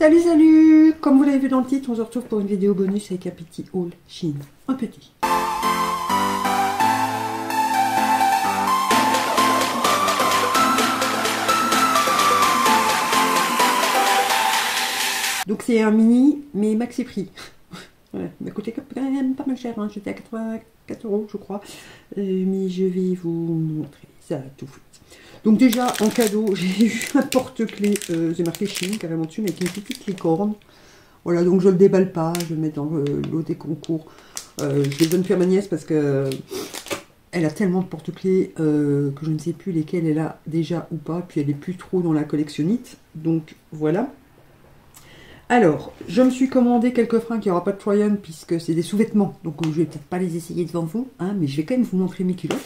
Salut, salut! Comme vous l'avez vu dans le titre, on se retrouve pour une vidéo bonus avec un petit haul Shein. Un petit. Donc c'est un mini, mais maxi prix. Voilà, il m'a coûté quand même pas mal cher, hein. J'étais à 84 € je crois. Mais je vais vous montrer ça tout de suite. Donc déjà, en cadeau, j'ai eu un porte-clés, c'est marqué Shein, carrément dessus, mais avec une petite licorne. Voilà, donc je ne le déballe pas, je le mets dans l'eau des concours. Je le donne plus à ma nièce parce que elle a tellement de porte-clés que je ne sais plus lesquels elle a déjà ou pas. Puis elle n'est plus trop dans la collectionnite, donc voilà. Alors, je me suis commandé quelques fringues, il n'y aura pas de try-on puisque c'est des sous-vêtements. Donc je ne vais peut-être pas les essayer devant vous, hein, mais je vais quand même vous montrer mes culottes.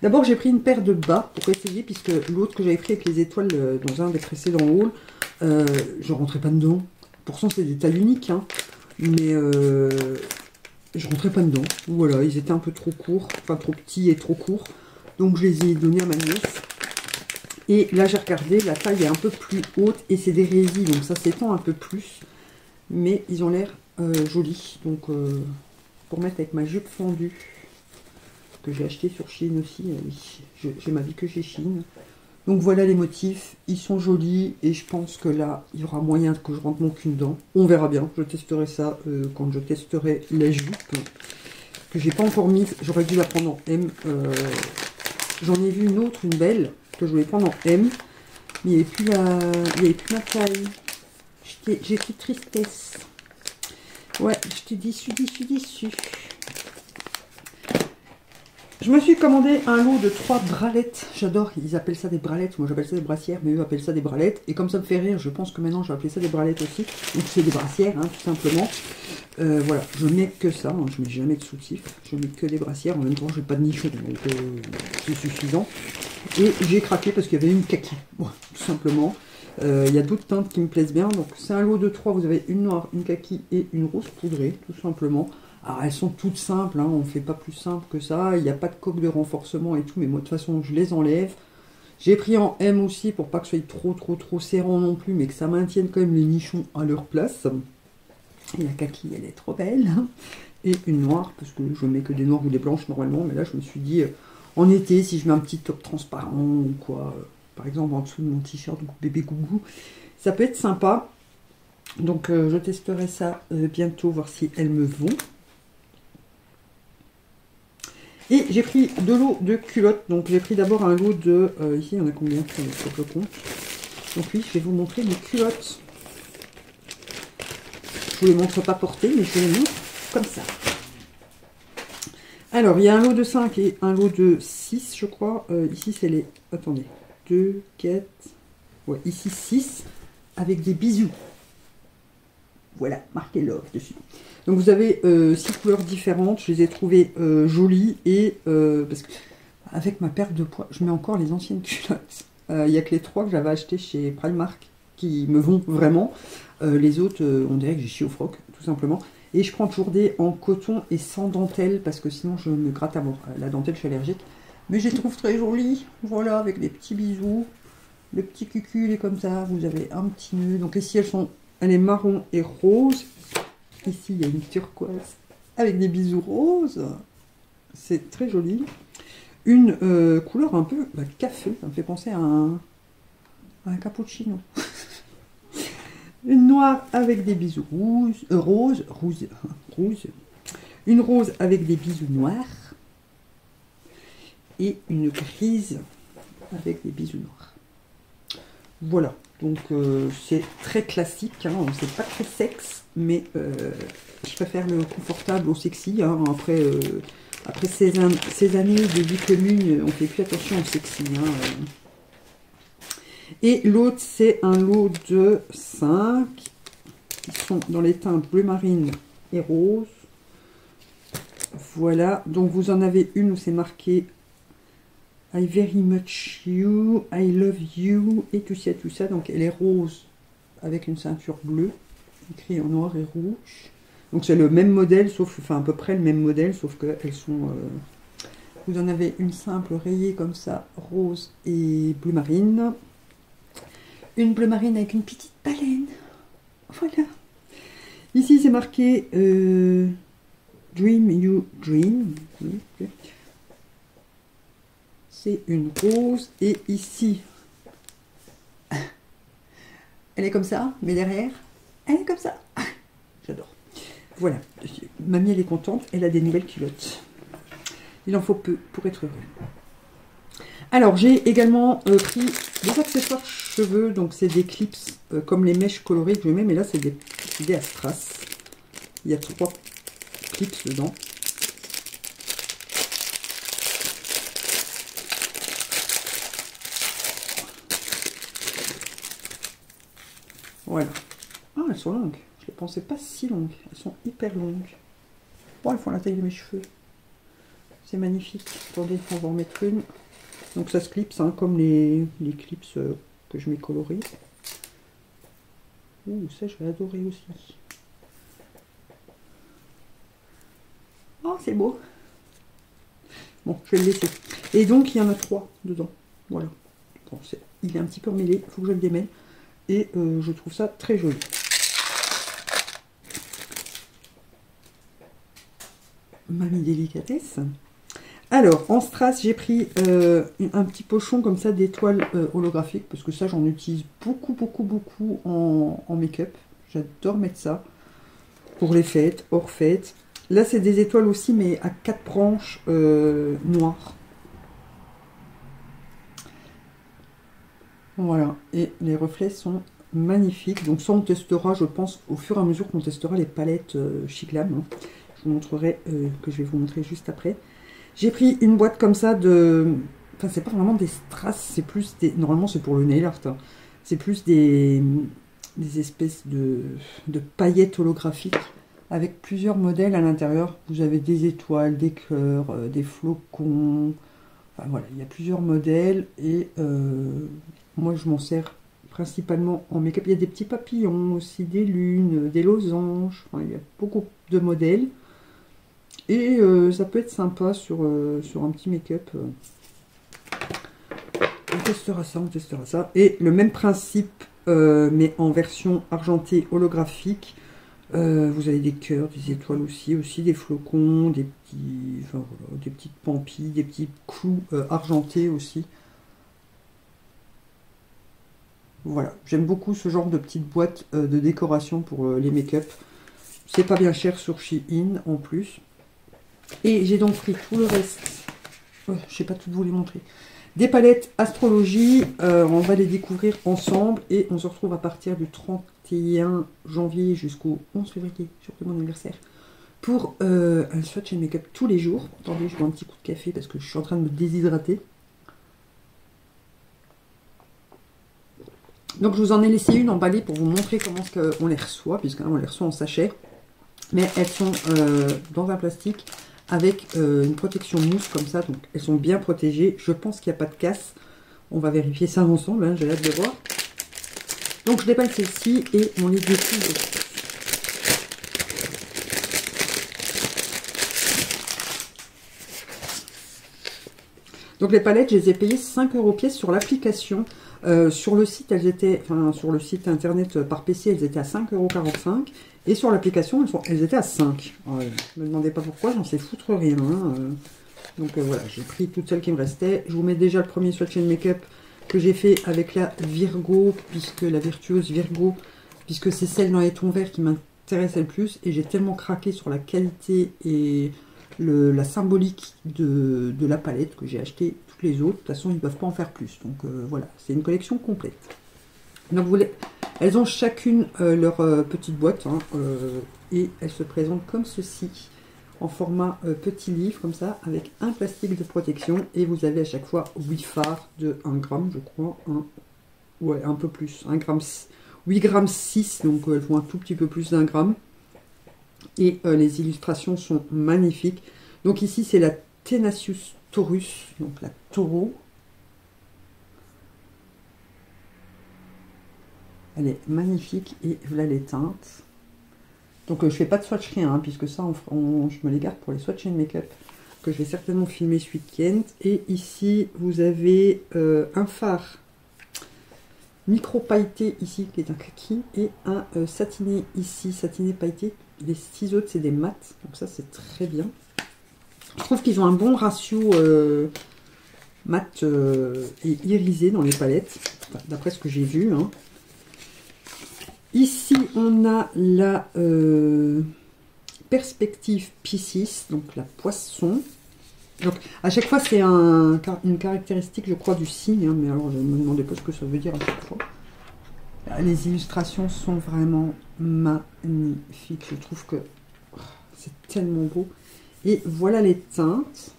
D'abord, j'ai pris une paire de bas pour essayer, puisque l'autre que j'avais pris avec les étoiles dans un des précédents hauls, je rentrais pas dedans. Pourtant, c'est des tailles uniques, hein, mais je rentrais pas dedans. Voilà, ils étaient un peu trop courts, enfin trop petits et trop courts. Donc, je les ai donnés à ma nièce. Et là, j'ai regardé, la taille est un peu plus haute et c'est des résilles, donc ça s'étend un peu plus. Mais ils ont l'air jolis, donc pour mettre avec ma jupe fendue. Que j'ai acheté sur Shein aussi, j'ai ma vie que chez Shein. Donc voilà les motifs, ils sont jolis et je pense que là il y aura moyen que je rentre mon cul dedans. On verra bien, je testerai ça quand je testerai la jupe que j'ai pas encore mise. J'aurais dû la prendre en M, j'en ai vu une autre, une belle que je voulais prendre en M, mais il n'y avait plus ma taille. J'ai fait tristesse, ouais, j'étais déçue. Je me suis commandé un lot de 3 bralettes. J'adore, ils appellent ça des bralettes. Moi, j'appelle ça des brassières, mais eux appellent ça des bralettes. Et comme ça me fait rire, je pense que maintenant, je vais appeler ça des bralettes aussi. Donc, c'est des brassières, hein, tout simplement. Voilà, je mets que ça. Hein, je mets jamais de soutif. Je mets que des brassières. En même temps, j'ai pas de nichon, donc c'est suffisant. Et j'ai craqué parce qu'il y avait une kaki. Bon, tout simplement. Il y a d'autres teintes qui me plaisent bien. Donc, c'est un lot de 3. Vous avez une noire, une kaki et une rose poudrée, tout simplement. Alors, elles sont toutes simples, hein, on ne fait pas plus simple que ça. Il n'y a pas de coque de renforcement et tout, mais moi, de toute façon, je les enlève. J'ai pris en M aussi pour pas que ce soit trop serrant non plus, mais que ça maintienne quand même les nichons à leur place. Et la kaki, elle est trop belle. Et une noire, parce que je mets que des noires ou des blanches normalement, mais là, je me suis dit, en été, si je mets un petit top transparent ou quoi, par exemple, en dessous de mon t-shirt bébé gougou, ça peut être sympa. Donc, je testerai ça bientôt, voir si elles me vont. Et j'ai pris deux lots de culottes. Donc j'ai pris d'abord un lot de... ici, il y en a combien sur le compte? Donc oui, je vais vous montrer mes culottes. Je ne vous les montre pas portées, mais je les montre comme ça. Alors, il y a un lot de 5 et un lot de 6, je crois. Ici, c'est les... Attendez. 2, 4... Ouais, ici, 6. Avec des bisous. Voilà, marqué love dessus. Donc vous avez 6 couleurs différentes, je les ai trouvées jolies et parce que avec ma perte de poids, je mets encore les anciennes culottes. Il n'y a que les 3 que j'avais achetées chez Primark qui me vont vraiment. Les autres, on dirait que j'ai chié au froc, tout simplement. Et je prends toujours des en coton et sans dentelle parce que sinon je me gratte à mort. La dentelle, je suis allergique. Mais je les trouve très jolies, voilà, avec des petits bisous, le petit cucul et comme ça, vous avez un petit nœud. Donc ici, elle est marron et rose. Ici, il y a une turquoise avec des bisous roses. C'est très joli. Une couleur un peu café. Ça me fait penser à un cappuccino. Une noire avec des bisous rouges. Rose. Une rose avec des bisous noirs. Et une grise avec des bisous noirs. Voilà. Donc c'est très classique, hein, c'est pas très sexe, mais je préfère le confortable au sexy. Hein, après ces années de vie commune, on fait plus attention au sexy. Hein. Et l'autre, c'est un lot de 5, qui sont dans les teintes bleu marine et rose. Voilà, donc vous en avez une où c'est marqué... I very much you, I love you, et tout ça. Donc, elle est rose avec une ceinture bleue, écrit en noir et rouge. Donc, c'est le même modèle, sauf, enfin, à peu près le même modèle, sauf qu'elles sont... vous en avez une simple rayée comme ça, rose et bleu marine. Une bleu marine avec une petite baleine. Ici, c'est marqué Dream You Dream. Okay. C'est une rose. Et ici, elle est comme ça, mais derrière, elle est comme ça. J'adore. Voilà. Mamie, elle est contente. Elle a des nouvelles culottes. Il en faut peu pour être heureux. Alors, j'ai également pris des accessoires cheveux. Donc, c'est des clips comme les mèches colorées que je mets. Mais là, c'est des Astras. Il y a 3 clips dedans. Voilà. Ah, elles sont longues. Je ne les pensais pas si longues. Elles sont hyper longues. Bon, elles font la taille de mes cheveux. C'est magnifique. Attendez, on va en mettre une. Donc ça se clipse, hein, comme les clips que je mets colorés. Ouh, ça je vais adorer aussi. Oh, c'est beau. Bon, je vais le laisser. Et donc, il y en a 3 dedans. Voilà. Bon, il est un petit peu mêlé. Il faut que je le démêle. Et je trouve ça très joli. Mamie délicatesse. Alors, en strass, j'ai pris un petit pochon comme ça d'étoiles holographiques, parce que ça, j'en utilise beaucoup en make-up. J'adore mettre ça pour les fêtes, hors fêtes. Là, c'est des étoiles aussi, mais à 4 branches noires. Voilà, et les reflets sont magnifiques. Donc ça, on testera, je pense, au fur et à mesure qu'on testera les palettes Sheglam. Hein. Je vous montrerai, que je vais vous montrer juste après. J'ai pris une boîte comme ça de... Enfin, c'est pas vraiment des strass, c'est plus des... Normalement, c'est pour le nail art. Hein. C'est plus des espèces de paillettes holographiques avec plusieurs modèles à l'intérieur. Vous avez des étoiles, des cœurs, des flocons. Enfin, voilà, il y a plusieurs modèles. Et moi, je m'en sers principalement en make-up. Il y a des petits papillons aussi, des lunes, des losanges. Enfin, il y a beaucoup de modèles. Et ça peut être sympa sur un petit make-up. On testera ça, Et le même principe, mais en version argentée holographique. Vous avez des cœurs, des étoiles aussi des flocons, des petits, enfin, voilà, des petites pampilles, des petits clous argentés aussi. Voilà, j'aime beaucoup ce genre de petites boîtes de décoration pour les make-up. C'est pas bien cher sur Shein en plus. Et j'ai donc pris tout le reste, je ne sais pas tout vous les montrer, des palettes astrologie, on va les découvrir ensemble et on se retrouve à partir du 31 janvier jusqu'au 11 février, jour de mon anniversaire, pour un swatch and make-up tous les jours. Attendez, je bois un petit coup de café parce que je suis en train de me déshydrater. Donc je vous en ai laissé une emballée pour vous montrer comment on les reçoit, puisqu'on les reçoit en sachet, mais elles sont dans un plastique, avec une protection mousse comme ça, donc elles sont bien protégées. Je pense qu'il n'y a pas de casse. On va vérifier ça ensemble, hein, j'ai hâte de voir. Donc je déballe celle-ci et on les découvre. Donc les palettes, je les ai payées 5 € pièce sur l'application. Sur le site, elles étaient, enfin sur le site internet par PC, elles étaient à 5,45 €. Et sur l'application, elles étaient à 5. Ouais. Ne me demandez pas pourquoi, j'en sais foutre rien. Hein. Donc voilà, j'ai pris toutes celles qui me restaient. Je vous mets déjà le premier swatch and make-up que j'ai fait avec la Virgo, puisque la virtuose Virgo, puisque c'est celle dans les tons verts qui m'intéressait le plus. Et j'ai tellement craqué sur la qualité et la symbolique de la palette que j'ai acheté toutes les autres. De toute façon, ils ne peuvent pas en faire plus. Donc voilà, c'est une collection complète. Donc vous voulez... Elles ont chacune leur petite boîte hein, et elles se présentent comme ceci, en format petit livre, comme ça, avec un plastique de protection. Et vous avez à chaque fois 8 fards de 1 gramme, je crois. Ouais, un peu plus, 1 gramme, 8 grammes 6, donc elles font un tout petit peu plus d'un gramme. Et les illustrations sont magnifiques. Donc ici, c'est la Tenacious Taurus, donc la taureau. Elle est magnifique et voilà les teintes. Donc je fais pas de swatch rien, hein, puisque ça, je me les garde pour les swatch and make-up, que je vais certainement filmer ce week-end. Et ici, vous avez un fard micro pailleté ici qui est un kaki et un satiné ici, satiné pailleté. Les 6 autres c'est des mats, donc ça c'est très bien. Je trouve qu'ils ont un bon ratio mat et irisé dans les palettes, enfin, d'après ce que j'ai vu. Hein. Ici on a la perspective Piscis, donc la poisson. Donc à chaque fois c'est une caractéristique je crois du signe, hein, mais alors je me demandais pas ce que ça veut dire à chaque fois. Les illustrations sont vraiment magnifiques, je trouve que c'est tellement beau. Et voilà les teintes.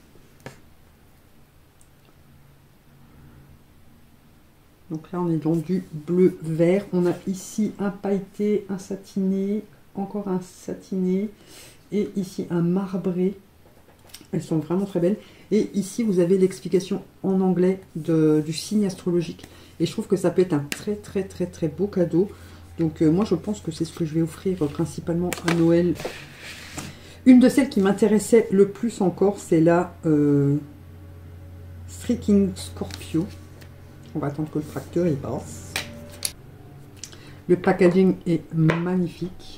Donc là on est dans du bleu vert, on a ici un pailleté, un satiné, encore un satiné et ici un marbré. Elles sont vraiment très belles. Et ici, vous avez l'explication en anglais du signe astrologique. Et je trouve que ça peut être un très beau cadeau. Donc moi, je pense que c'est ce que je vais offrir principalement à Noël. Une de celles qui m'intéressait le plus encore, c'est la Streaking Scorpio. On va attendre que le tracteur y passe. Le packaging est magnifique.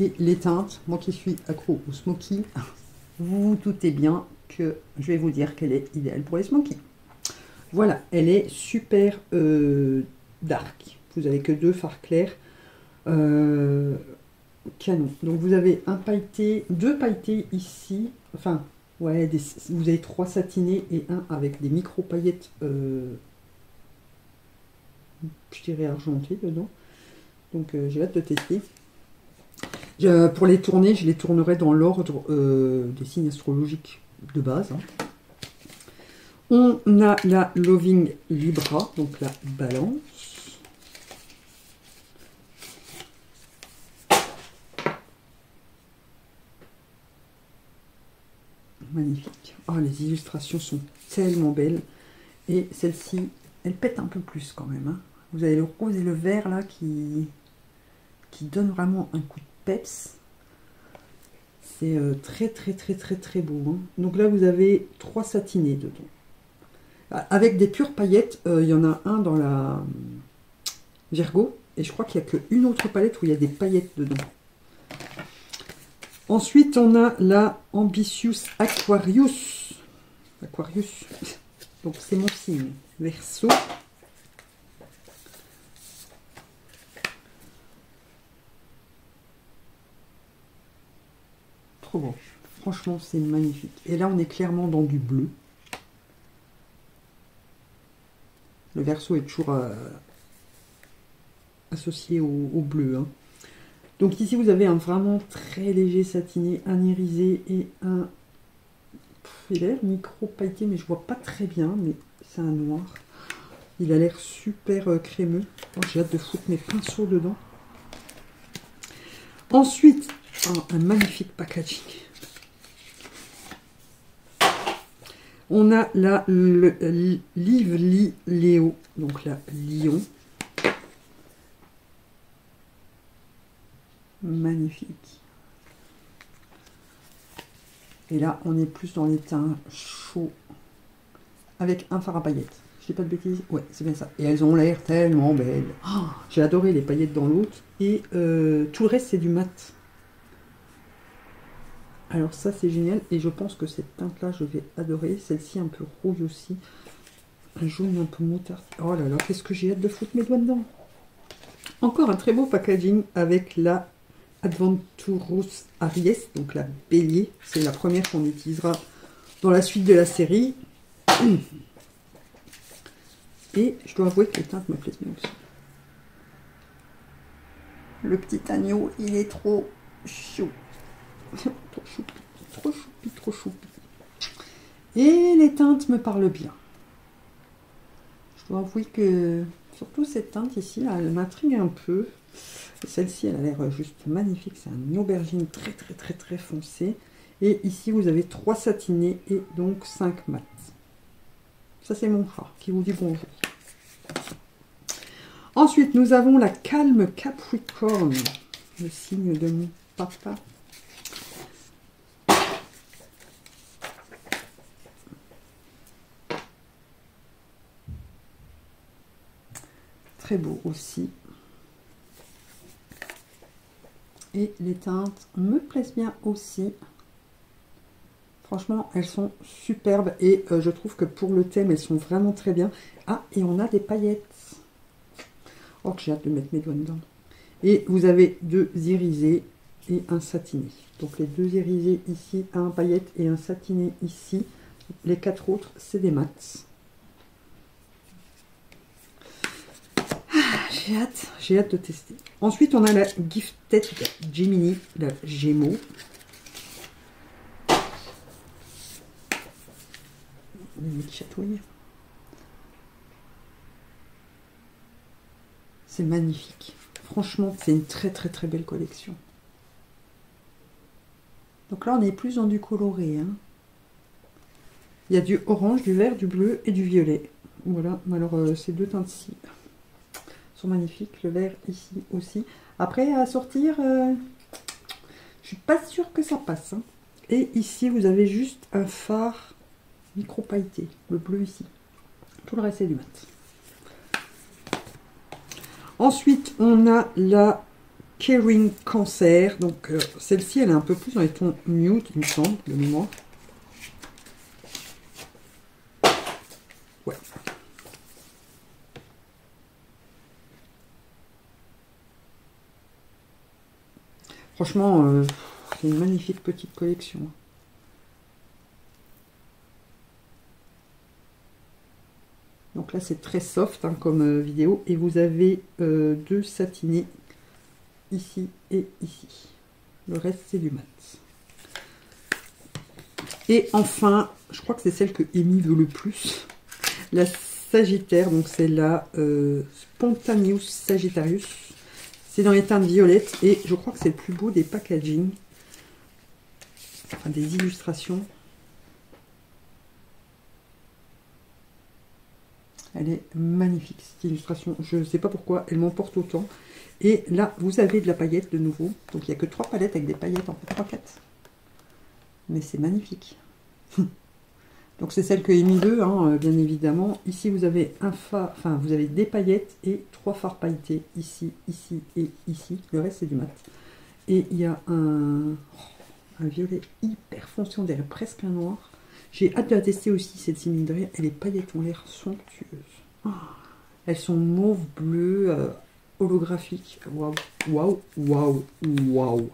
Et les teintes, moi qui suis accro au smoky, vous vous doutez bien que je vais vous dire qu'elle est idéale pour les smoky. Voilà, elle est super dark. Vous n'avez que 2 fards clairs. Canon. Donc vous avez un pailleté, 2 pailletés ici. Enfin, ouais, vous avez 3 satinés et un avec des micro paillettes, je dirais argentées dedans. Donc j'ai hâte de tester. Pour les tourner, je les tournerai dans l'ordre des signes astrologiques de base. Hein. On a la Loving Libra, donc la balance. Magnifique. Oh, les illustrations sont tellement belles. Et celle-ci, elle pète un peu plus quand même. Hein. Vous avez le rose et le vert là qui donnent vraiment un coup de peps, c'est très beau, hein. Donc là vous avez 3 satinés dedans avec des pures paillettes. Il y en a un dans la Virgo et je crois qu'il n'y a qu'une autre palette où il y a des paillettes dedans. Ensuite on a la Ambitious Aquarius, donc c'est mon signe Verseau. Bon, franchement c'est magnifique et là on est clairement dans du bleu. Le Verseau est toujours associé au bleu, hein. Donc ici vous avez un vraiment très léger satiné, un irisé et un micro pailleté, mais je vois pas très bien, mais c'est un noir, il a l'air super crémeux. Oh, j'ai hâte de foutre mes pinceaux dedans. Ensuite un magnifique packaging. On a la Lively Léo, donc la Lion. Magnifique. Et là, on est plus dans les teints chauds avec un fard à paillettes. Je dis pas de bêtises. Ouais, c'est bien ça. Et elles ont l'air tellement belles. Oh, j'ai adoré les paillettes dans l'autre. Et tout le reste, c'est du mat. Alors ça c'est génial et je pense que cette teinte là je vais adorer, celle-ci un peu rouge aussi, un jaune un peu moutarde. Oh là là, qu'est-ce que j'ai hâte de foutre mes doigts dedans. Encore un très beau packaging avec la Adventurous Aries, donc la Bélier, c'est la première qu'on utilisera dans la suite de la série. Et je dois avouer que les teintes me plaisent bien aussi. Le petit agneau, il est trop chou. Trop choupi. Et les teintes me parlent bien. Je dois avouer que, surtout cette teinte ici, là, elle m'intrigue un peu. Celle-ci, elle a l'air juste magnifique. C'est un aubergine très foncé. Et ici, vous avez 3 satinés et donc 5 mats. Ça, c'est mon chat qui vous dit bonjour. Ensuite, nous avons la Calme Capricorne, le signe de mon papa. très beau aussi. Et les teintes me plaisent bien aussi. Franchement, elles sont superbes. Et je trouve que pour le thème, elles sont vraiment très bien. Ah, et on a des paillettes. Or, j'ai hâte de mettre mes doigts dedans. Et vous avez deux irisés et un satiné. Donc, les deux irisés ici, un paillette et un satiné ici. Les quatre autres, c'est des mats. J'ai hâte de tester. Ensuite, on a la Gifted Gemini, la Gémeaux. C'est magnifique. Franchement, c'est une très très très belle collection. Donc là, on est plus dans du coloré, hein. Il y a du orange, du vert, du bleu et du violet. Voilà, alors ces deux teintes-ci sont magnifiques. Le vert ici aussi. Après, à sortir, je suis pas sûre que ça passe, hein. Et ici, vous avez juste un fard micro pailleté, le bleu ici. Tout le reste, c'est du mat. Ensuite, on a la Caring Cancer. Donc, celle-ci, elle est un peu plus dans les tons nude, il me semble, de mémoire. Ouais. Franchement, c'est une magnifique petite collection. Donc là, c'est très soft, hein, comme vidéo. Et vous avez deux satinés ici et ici. Le reste, c'est du mat. Et enfin, je crois que c'est celle que Amy veut le plus. La Sagittaire, donc c'est la Spontaneous Sagittarius. C'est dans les teintes violettes et je crois que c'est le plus beau des packaging. Enfin, des illustrations. Elle est magnifique, cette illustration. Je ne sais pas pourquoi, elle m'emporte autant. Et là, vous avez de la paillette de nouveau. Donc, il n'y a que 3 palettes avec des paillettes, en fait, 3-4. Mais c'est magnifique. Donc, c'est celle que Amy veut, hein, bien évidemment. Ici, vous avez un fard, enfin, vous avez des paillettes et 3 fards pailletés. Ici, ici et ici. Le reste, c'est du mat. Et il y a un violet hyper foncé, on dirait presque un noir. J'ai hâte de la tester aussi, cette mine de rien. Et les paillettes ont l'air somptueuses. Oh, elles sont mauve, bleu, holographique. Waouh, waouh, waouh, waouh.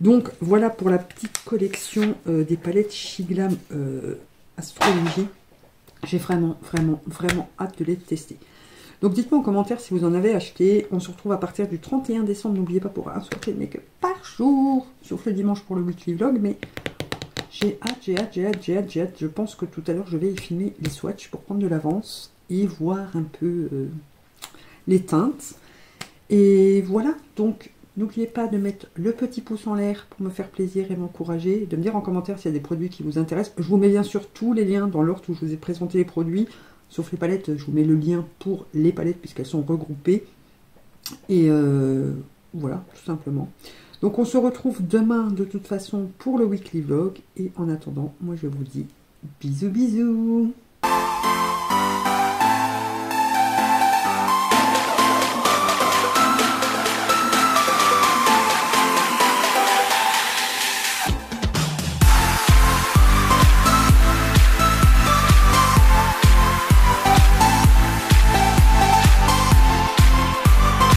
Donc, voilà pour la petite collection des palettes Sheglam Astrologie. J'ai vraiment, vraiment, vraiment hâte de les tester. Donc, dites-moi en commentaire si vous en avez acheté. On se retrouve à partir du 31 décembre. N'oubliez pas pour un sortie de make-up par jour. Sauf le dimanche pour le weekly vlog, mais... J'ai hâte. Je pense que tout à l'heure, je vais y filmer les swatchs pour prendre de l'avance et voir un peu les teintes. Et voilà. Donc, n'oubliez pas de mettre le petit pouce en l'air pour me faire plaisir et m'encourager. De me dire en commentaire s'il y a des produits qui vous intéressent. Je vous mets bien sûr tous les liens dans l'ordre où je vous ai présenté les produits. Sauf les palettes, je vous mets le lien pour les palettes puisqu'elles sont regroupées. Et voilà, tout simplement. Donc on se retrouve demain de toute façon pour le weekly vlog. Et en attendant, moi je vous dis bisous bisous.